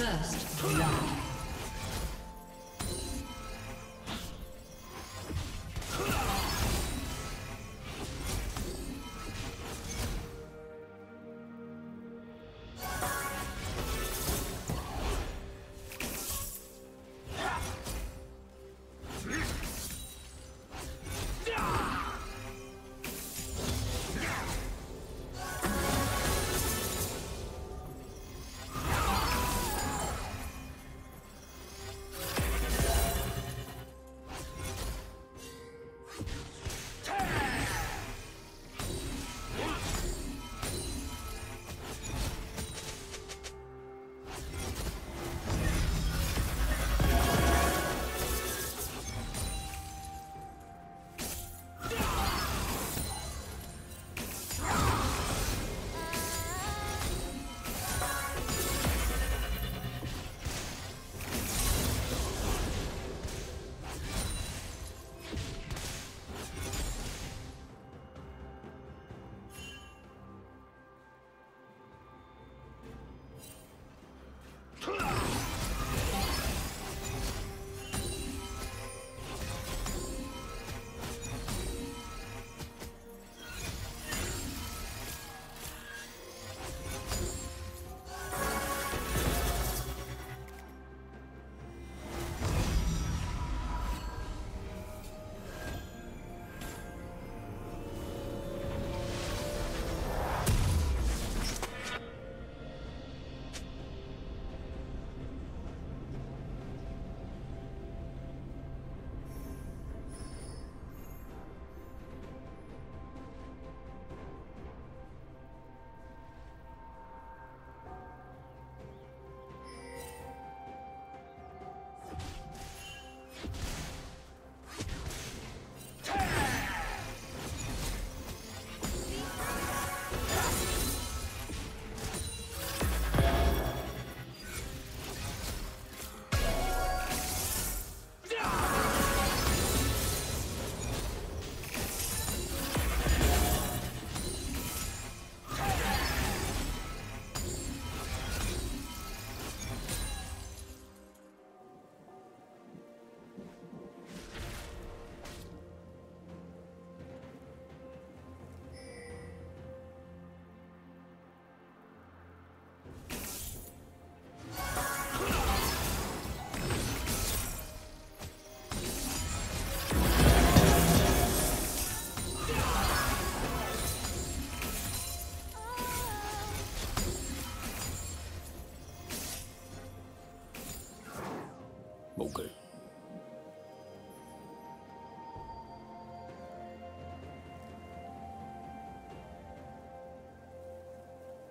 First love.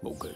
Okay.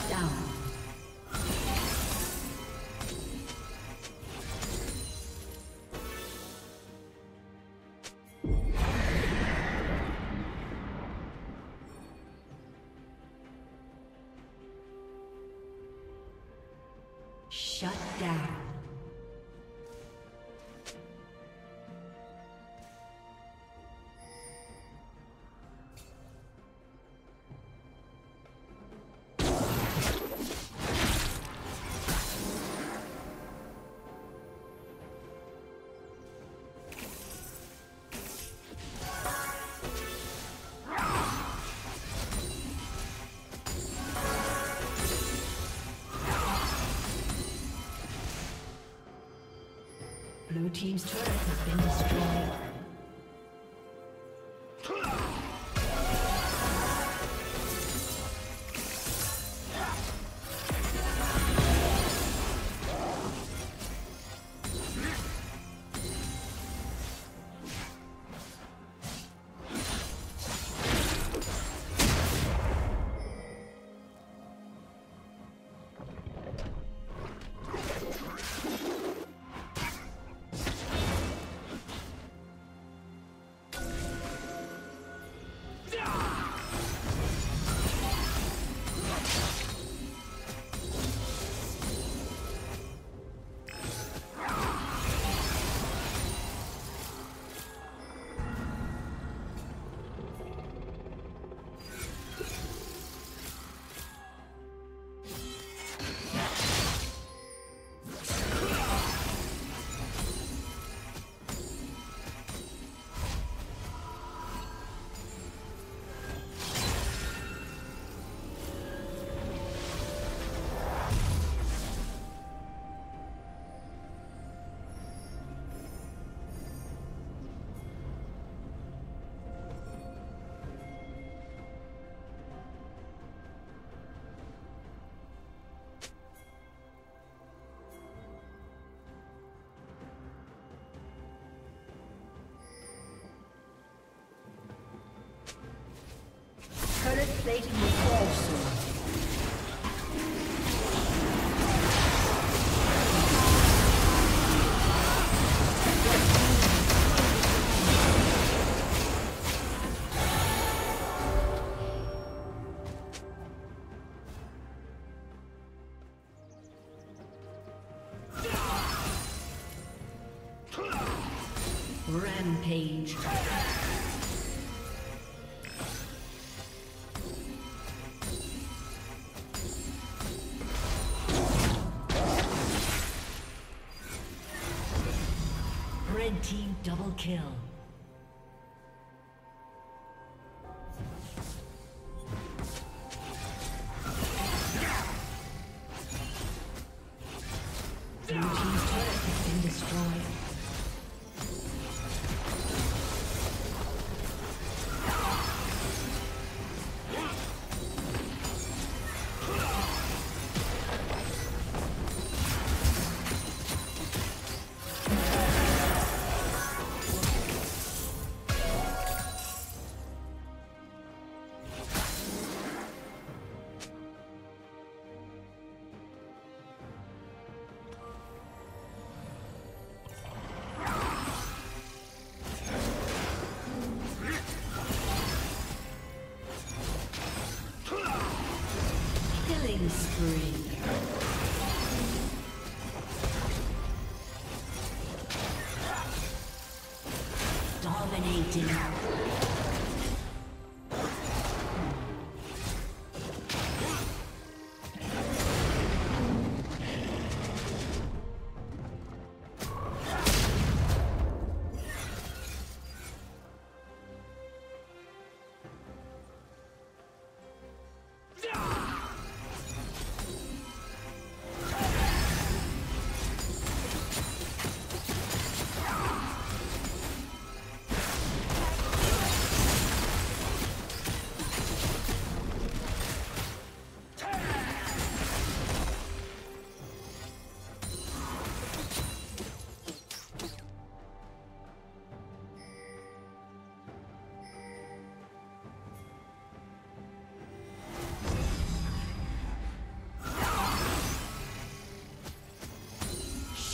Shut down. Shut down. Blue team's turret has been destroyed. Plating will fall soon. Rampage. Team double kill. Blue team's turret has been destroyed. Dominating.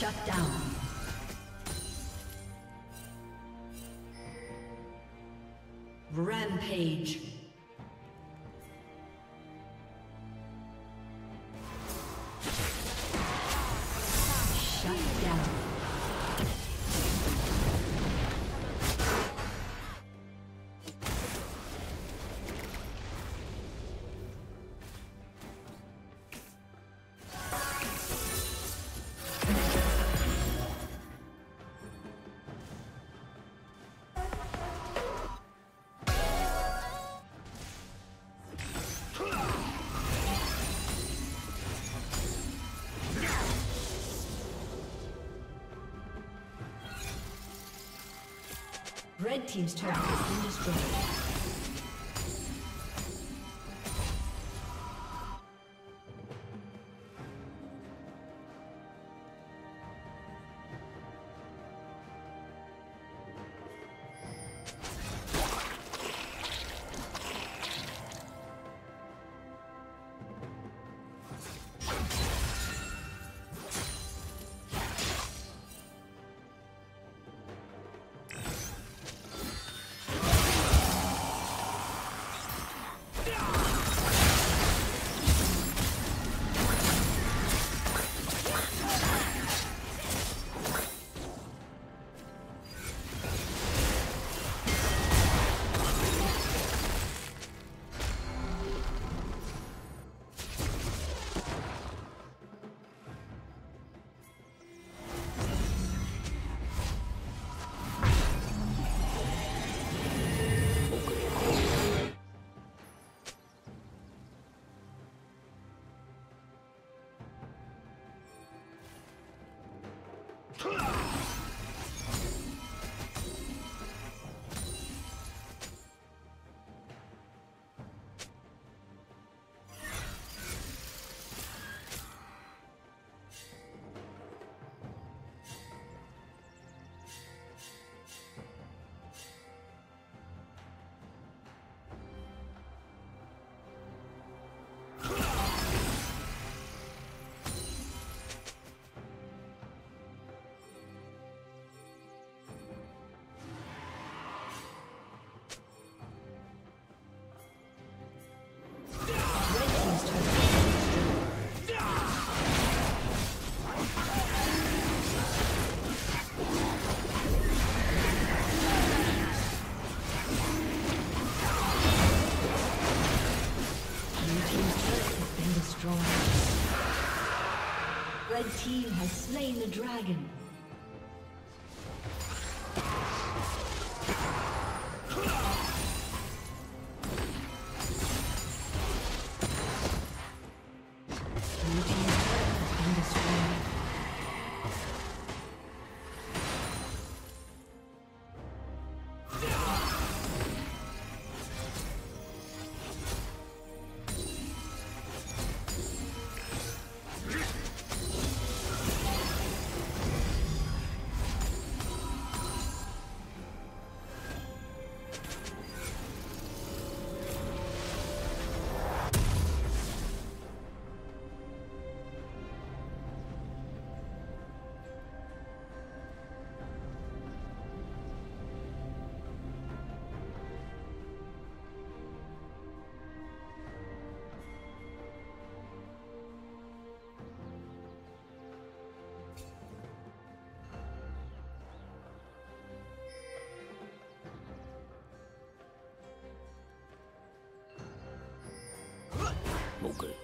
Shut down. Rampage. Red team's turret has been destroyed. Red team has slain the dragon. Okay.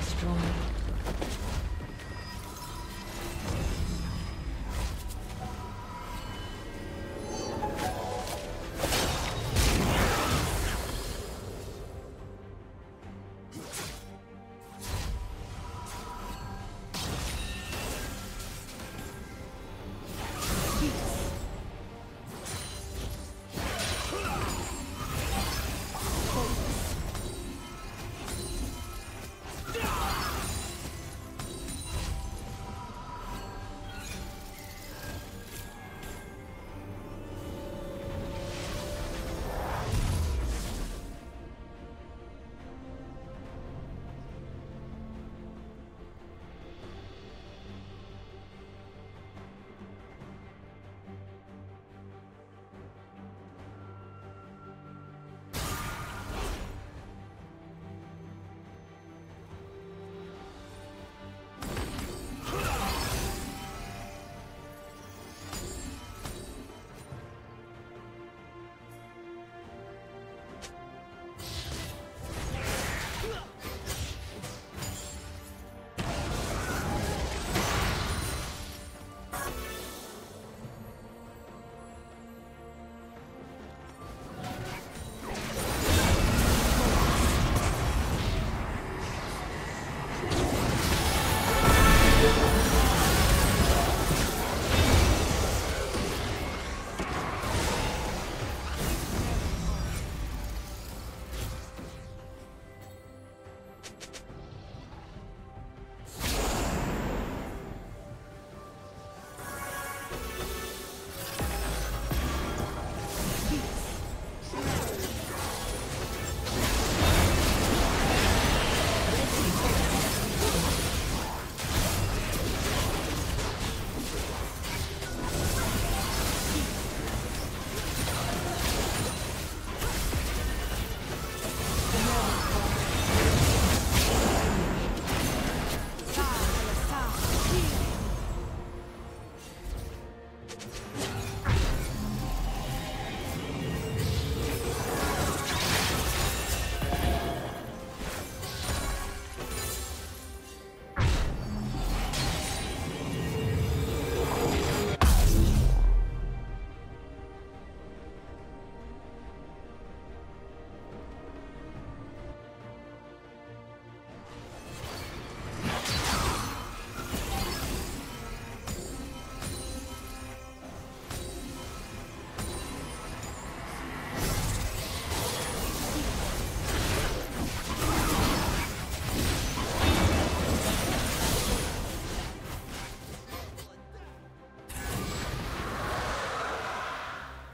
destroyed.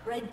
The red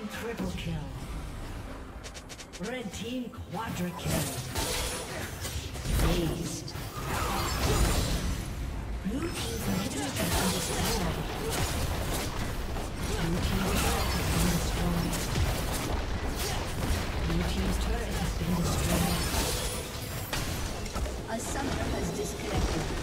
team triple kill. Red team quadra kill. Aced. Blue team's middle is destroyed. Blue team's turret has been destroyed. Blue team's turret has been destroyed. A summoner has disconnected.